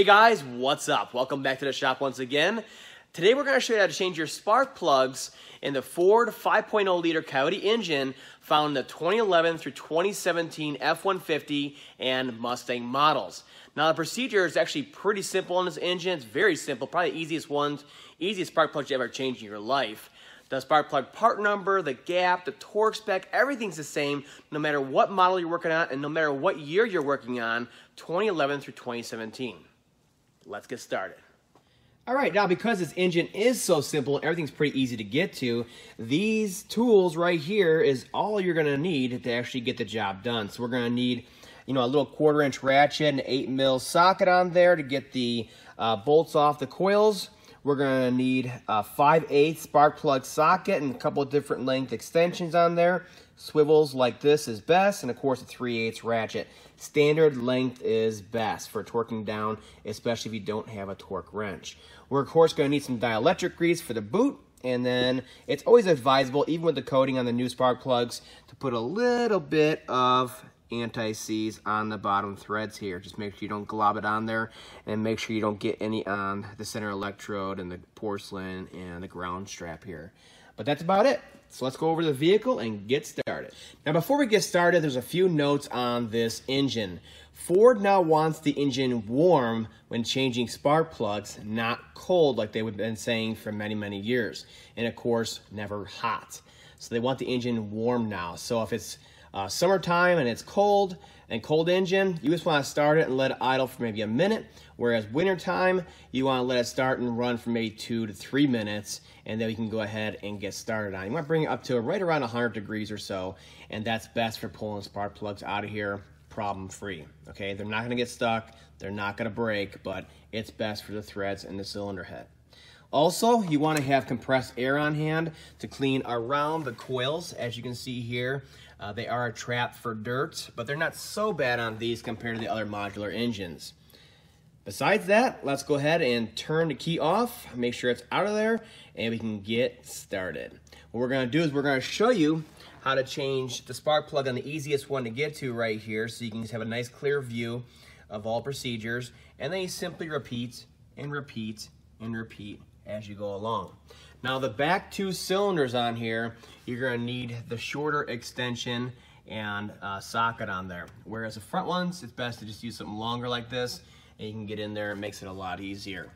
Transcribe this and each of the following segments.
Hey guys, what's up? Welcome back to the shop once again. Today we're going to show you how to change your spark plugs in the Ford 5.0 liter Coyote engine found in the 2011 through 2017 F-150 and Mustang models. Now the procedure is actually pretty simple on this engine. It's very simple, probably the easiest spark plugs you ever changed in your life. The spark plug part number, the gap, the torque spec, everything's the same no matter what model you're working on and no matter what year you're working on, 2011 through 2017. Let's get started. All right, now because this engine is so simple and everything's pretty easy to get to, these tools right here is all you're gonna need to actually get the job done. So we're gonna need, you know, a little 1/4-inch ratchet and 8 mil socket on there to get the bolts off the coils. We're gonna need a 5/8 spark plug socket and a couple of different length extensions on there. Swivels like this is best, and of course a 3/8 ratchet. Standard length is best for torquing down, especially if you don't have a torque wrench. We're of course going to need some dielectric grease for the boot, and then it's always advisable, even with the coating on the new spark plugs, to put a little bit of anti-seize on the bottom threads here. Just make sure you don't glob it on there, and make sure you don't get any on the center electrode and the porcelain and the ground strap here. But that's about it. So let's go over the vehicle and get started. Now before we get started, there's a few notes on this engine. Ford now wants the engine warm when changing spark plugs, not cold like they've been saying for many, many years. And of course, never hot. So they want the engine warm now. So if it's summertime and it's cold and cold engine, you just want to start it and let it idle for maybe a minute, whereas wintertime you want to let it start and run for maybe 2 to 3 minutes, and then you can go ahead and get started on. You want to bring it up to right around 100 degrees or so, and that's best for pulling spark plugs out of here problem free. Okay, they're not going to get stuck, they're not going to break, but it's best for the threads and the cylinder head. Also, you want to have compressed air on hand to clean around the coils. As you can see here, they are a trap for dirt, but they're not so bad on these compared to the other modular engines. Besides that, let's go ahead and turn the key off, make sure it's out of there, and we can get started. What we're going to do is we're going to show you how to change the spark plug on the easiest one to get to right here, so you can just have a nice clear view of all procedures, and then you simply repeat and repeat and repeat as you go along. Now the back two cylinders on here, you're going to need the shorter extension and socket on there, whereas the front ones, it's best to just use something longer like this, and you can get in there. It makes it a lot easier.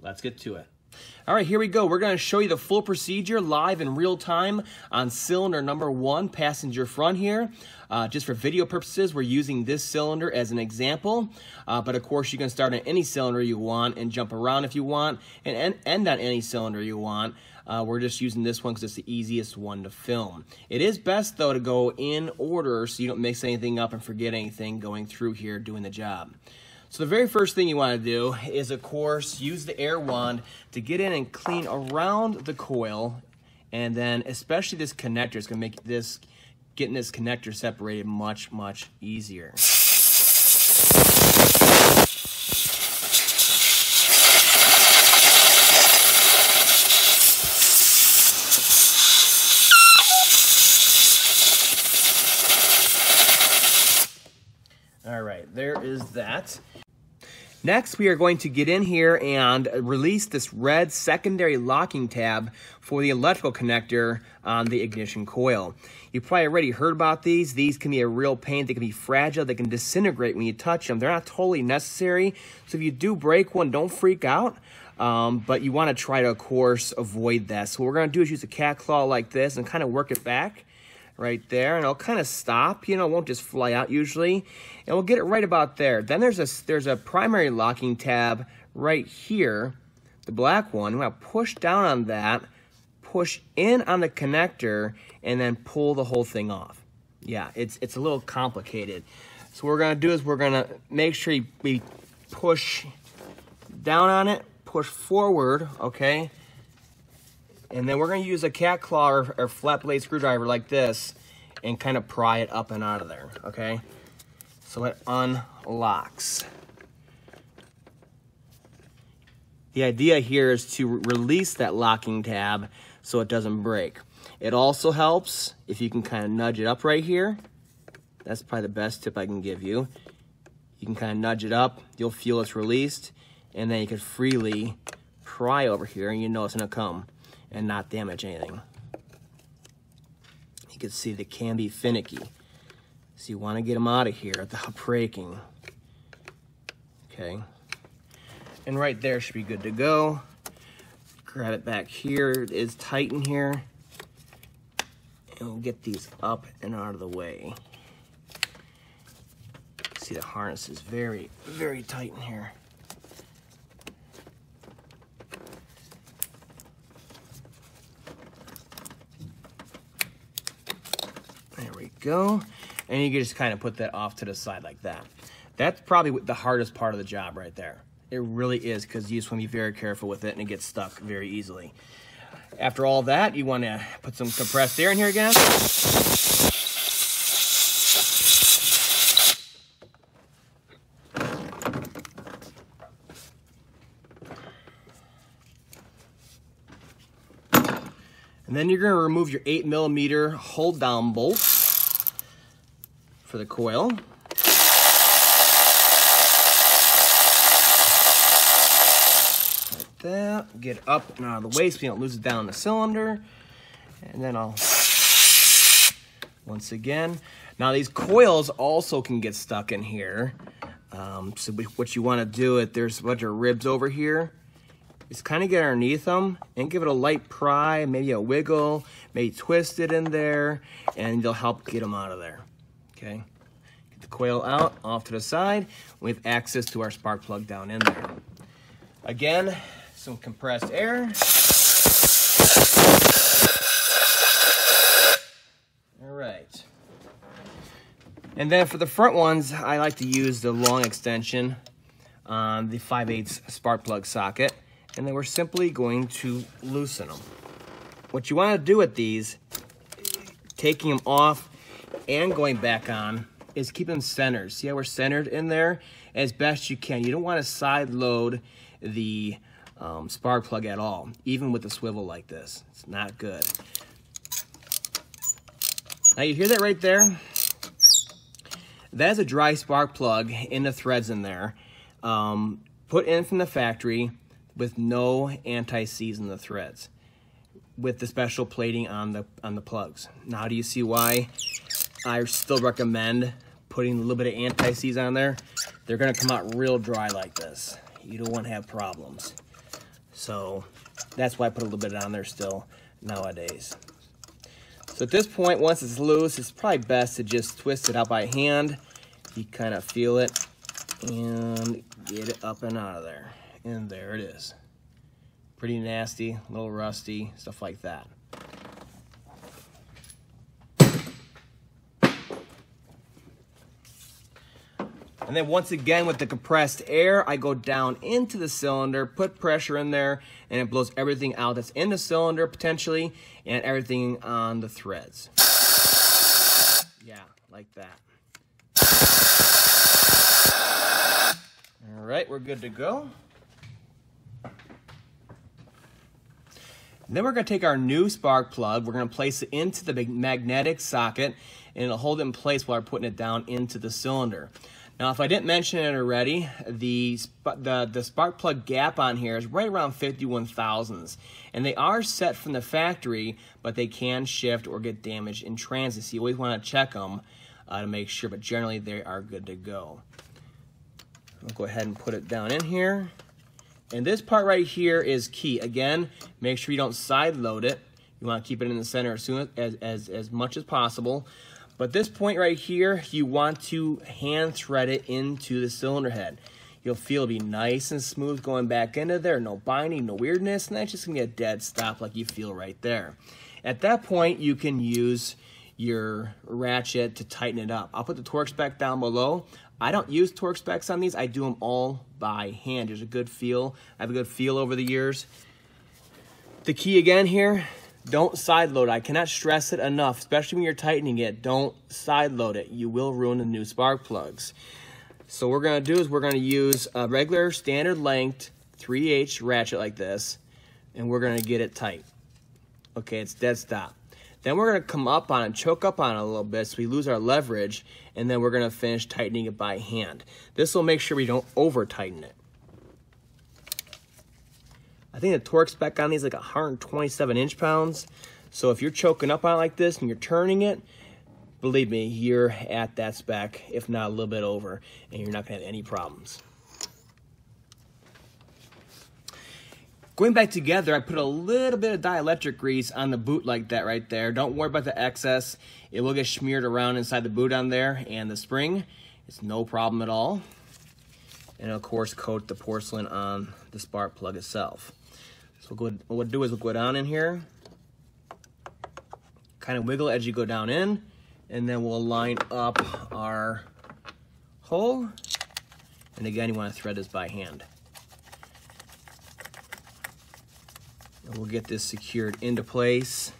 Let's get to it. All right, here we go. We're going to show you the full procedure live in real time on cylinder number 1, passenger front here. Just for video purposes, we're using this cylinder as an example. But of course, you can start on any cylinder you want and jump around if you want and end on any cylinder you want. We're just using this one because it's the easiest one to film. It is best, though, to go in order so you don't mix anything up and forget anything going through here doing the job. So the very first thing you want to do is, of course, use the air wand to get in and clean around the coil, and then especially this connector is going to make getting this connector separated much, much easier. All right, there is that. Next, we are going to get in here and release this red secondary locking tab for the electrical connector on the ignition coil. You've probably already heard about these. These can be a real pain. They can be fragile. They can disintegrate when you touch them. They're not totally necessary. So if you do break one, don't freak out. But you want to try to, of course, avoid that. So what we're going to do is use a cat claw like this and kind of work it back right there, and it'll kind of stop, you know, it won't just fly out usually, and we'll get it right about there. Then there's a primary locking tab right here, the black one. We'll push down on that, push in on the connector, and then pull the whole thing off. Yeah, it's a little complicated. So what we're gonna do is we're gonna make sure we push down on it, push forward, okay? And then we're going to use a cat claw or flat blade screwdriver like this and kind of pry it up and out of there, okay? So it unlocks. The idea here is to release that locking tab so it doesn't break. It also helps if you can kind of nudge it up right here. That's probably the best tip I can give you. You can kind of nudge it up, you'll feel it's released, and then you can freely pry over here, and you know it's gonna come and not damage anything. You can see they can be finicky. So you wanna get them out of here without breaking. Okay. And right there should be good to go. Grab it back here, it is tight in here. And we'll get these up and out of the way. See, the harness is very, very tight in here. There we go. And you can just kind of put that off to the side like that. That's probably the hardest part of the job right there. It really is, because you just want to be very careful with it and it gets stuck very easily. After all that, you want to put some compressed air in here again. And then you're going to remove your 8mm hold down bolt for the coil. That, get it up and out of the way so you don't lose it down the cylinder, and then I'll once again. Now these coils also can get stuck in here, so what you want to do is there's a bunch of ribs over here, is kind of get underneath them and give it a light pry, maybe a wiggle, maybe twist it in there, and they'll help get them out of there. Okay, get the coil out off to the side with access to our spark plug down in there. Again, some compressed air. All right. And then for the front ones, I like to use the long extension on the 5/8 spark plug socket. And then we're simply going to loosen them. What you want to do with these, taking them off and going back on, is keep them centered. See how we're centered in there as best you can. You don't want to side load the spark plug at all, even with a swivel like this. It's not good. Now you hear that right there? That is a dry spark plug in the threads in there, put in from the factory with no anti-seize in the threads, with the special plating on the plugs. Now do you see why I still recommend putting a little bit of anti-seize on there? They're gonna come out real dry like this. You don't want to have problems. So that's why I put a little bit on there still nowadays. So at this point, once it's loose, it's probably best to just twist it out by hand. You kind of feel it and get it up and out of there. And there it is. Pretty nasty, a little rusty, stuff like that. And then once again with the compressed air, I go down into the cylinder, put pressure in there, and it blows everything out that's in the cylinder potentially, and everything on the threads. Yeah, like that. All right, we're good to go. And then we're gonna take our new spark plug, we're gonna place it into the big magnetic socket, and it'll hold it in place while we're putting it down into the cylinder. Now, if I didn't mention it already, the spark plug gap on here is right around 51 thousandths, and they are set from the factory, but they can shift or get damaged in transit. So you always want to check them to make sure, but generally they are good to go. I'll go ahead and put it down in here. And this part right here is key. Again, make sure you don't side load it. You want to keep it in the center as much as possible. But this point right here, you want to hand thread it into the cylinder head. You'll feel it be nice and smooth going back into there, no binding, no weirdness, and that's just gonna be a dead stop like you feel right there. At that point, you can use your ratchet to tighten it up. I'll put the torque spec down below. I don't use torque specs on these. I do them all by hand. There's a good feel. I have a good feel over the years. The key again here, don't side load. I cannot stress it enough, especially when you're tightening it. Don't side load it. You will ruin the new spark plugs. So what we're going to do is we're going to use a regular standard length 3/8 ratchet like this, and we're going to get it tight. Okay, it's dead stop. Then we're going to come up on it, choke up on it a little bit so we lose our leverage, and then we're going to finish tightening it by hand. This will make sure we don't over tighten it. I think the torque spec on these is like 127 inch-pounds. So if you're choking up on it like this and you're turning it, believe me, you're at that spec, if not a little bit over, and you're not going to have any problems. Going back together, I put a little bit of dielectric grease on the boot like that right there. Don't worry about the excess. It will get smeared around inside the boot on there and the spring. It's no problem at all. And of course, coat the porcelain on the spark plug itself. So what we'll do is we'll go down in here, kind of wiggle as you go down in, and then we'll line up our hole. And again, you want to thread this by hand. And we'll get this secured into place.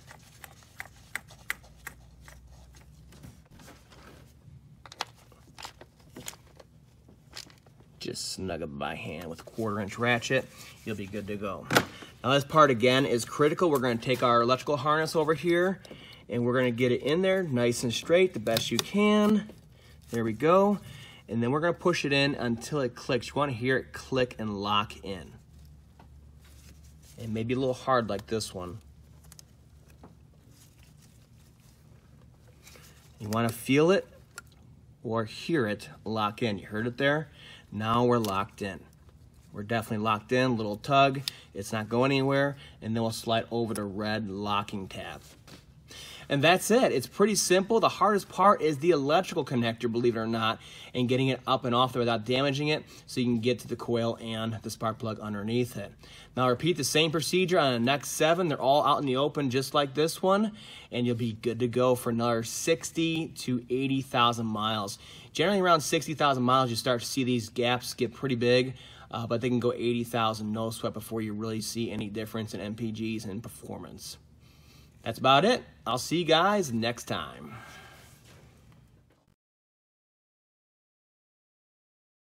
Just snug it by hand with a 1/4 inch ratchet. You'll be good to go. Now this part again is critical. We're going to take our electrical harness over here and we're going to get it in there nice and straight the best you can. There we go. And then we're going to push it in until it clicks. You want to hear it click and lock in. And maybe a little hard like this one. You want to feel it or hear it lock in. You heard it there? Now we're locked in. We're definitely locked in. Little tug. It's not going anywhere. And then we'll slide over the red locking tab. And that's it. It's pretty simple. The hardest part is the electrical connector, believe it or not, and getting it up and off there without damaging it so you can get to the coil and the spark plug underneath it. Now repeat the same procedure on the next 7. They're all out in the open just like this one, and you'll be good to go for another 60 to 80,000 miles. Generally around 60,000 miles, you start to see these gaps get pretty big, but they can go 80,000 no sweat before you really see any difference in MPGs and performance. That's about it. I'll see you guys next time.